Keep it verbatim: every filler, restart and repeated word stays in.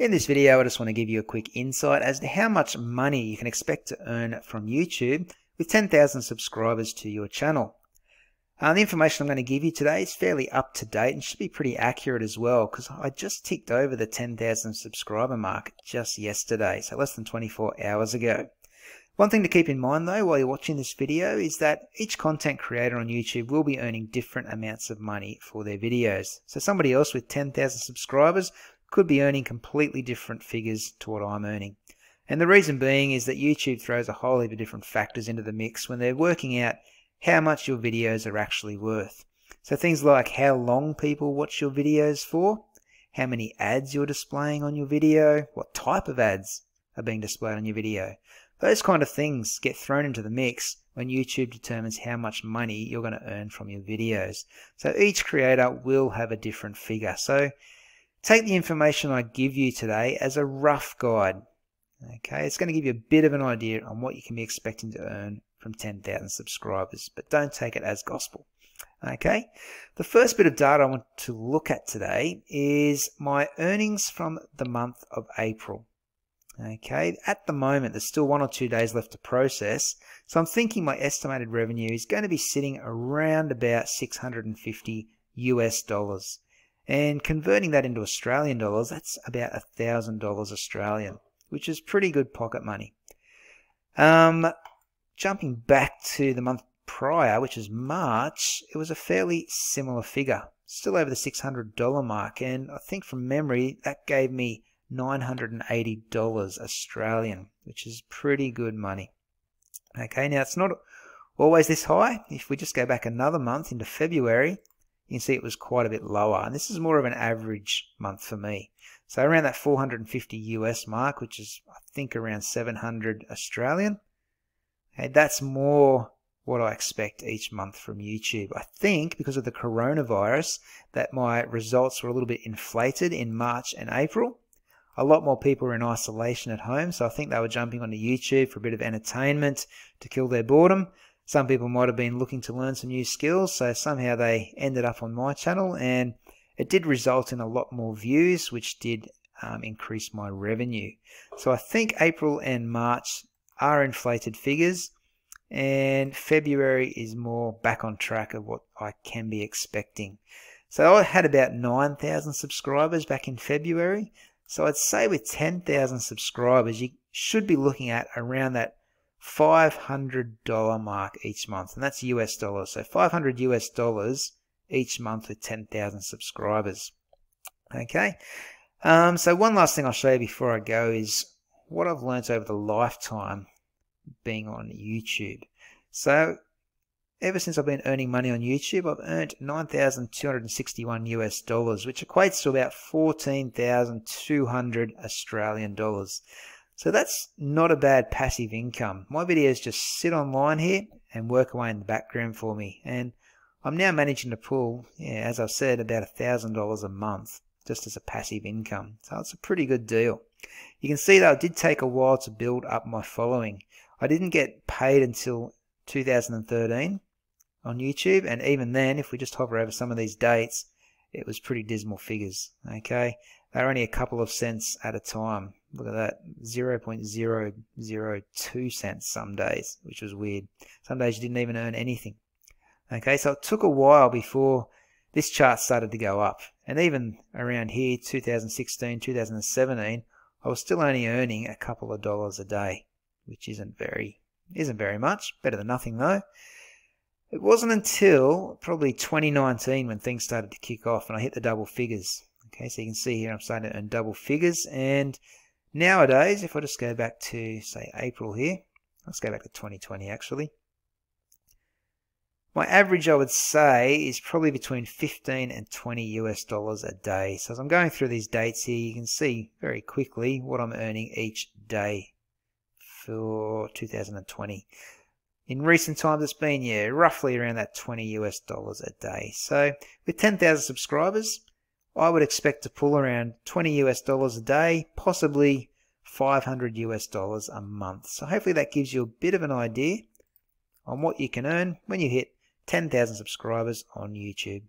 In this video, I just want to give you a quick insight as to how much money you can expect to earn from YouTube with ten thousand subscribers to your channel. Uh, the information I'm going to give you today is fairly up to date and should be pretty accurate as well, because I just ticked over the ten thousand subscriber mark just yesterday, so less than twenty-four hours ago. One thing to keep in mind though while you're watching this video is that each content creator on YouTube will be earning different amounts of money for their videos. So somebody else with ten thousand subscribers could be earning completely different figures to what I'm earning. And the reason being is that YouTube throws a whole heap of different factors into the mix when they're working out how much your videos are actually worth. So things like how long people watch your videos for, how many ads you're displaying on your video, what type of ads are being displayed on your video. Those kind of things get thrown into the mix when YouTube determines how much money you're going to earn from your videos. So each creator will have a different figure. So take the information I give you today as a rough guide. Okay, it's going to give you a bit of an idea on what you can be expecting to earn from ten thousand subscribers, but don't take it as gospel. Okay, the first bit of data I want to look at today is my earnings from the month of April. Okay, at the moment there's still one or two days left to process, so I'm thinking my estimated revenue is going to be sitting around about six hundred fifty US dollars, and converting that into Australian dollars, that's about a thousand dollars Australian, which is pretty good pocket money. Um, jumping back to the month prior, which is March, it was a fairly similar figure, still over the six hundred dollar mark, and I think from memory that gave me nine hundred eighty dollars Australian, which is pretty good money. Okay, now it's not always this high. If we just go back another month into February, you can see it was quite a bit lower, and this is more of an average month for me. So around that four hundred fifty US mark, which is I think around seven hundred Australian. Okay, that's more what I expect each month from YouTube. I think because of the coronavirus that my results were a little bit inflated in March and April. A lot more people were in isolation at home, so I think they were jumping onto YouTube for a bit of entertainment to kill their boredom. Some people might have been looking to learn some new skills, so somehow they ended up on my channel, and it did result in a lot more views, which did um, increase my revenue. So I think April and March are inflated figures, and February is more back on track of what I can be expecting. So I had about nine thousand subscribers back in February. So I'd say with ten thousand subscribers, you should be looking at around that five hundred dollar mark each month, and that's U S dollars. So five hundred US dollars each month with ten thousand subscribers. Okay. Um, so one last thing I'll show you before I go is what I've learnt over the lifetime being on YouTube. So ever since I've been earning money on YouTube, I've earned nine thousand two hundred sixty-one US dollars, which equates to about fourteen thousand two hundred Australian dollars. So that's not a bad passive income. My videos just sit online here and work away in the background for me. And I'm now managing to pull, yeah, as I've said, about one thousand dollars a month just as a passive income. So it's a pretty good deal. You can see that it did take a while to build up my following. I didn't get paid until two thousand thirteen. On YouTube, and even then, if we just hover over some of these dates, it was pretty dismal figures. Okay, they're only a couple of cents at a time. Look at that, zero point zero zero two cents some days, which was weird. Some days you didn't even earn anything. Okay, so it took a while before this chart started to go up, and even around here, two thousand sixteen, two thousand seventeen, I was still only earning a couple of dollars a day, which isn't very isn't very much. Better than nothing though. It wasn't until probably twenty nineteen when things started to kick off and I hit the double figures. Okay, so you can see here I'm starting to earn double figures, and nowadays, if I just go back to, say, April here, let's go back to twenty twenty actually, my average I would say is probably between fifteen and twenty US dollars a day. So as I'm going through these dates here, you can see very quickly what I'm earning each day for two thousand twenty. In recent times, it's been, yeah, roughly around that twenty US dollars a day. So with ten thousand subscribers, I would expect to pull around twenty US dollars a day, possibly five hundred US dollars a month. So hopefully that gives you a bit of an idea on what you can earn when you hit ten thousand subscribers on YouTube.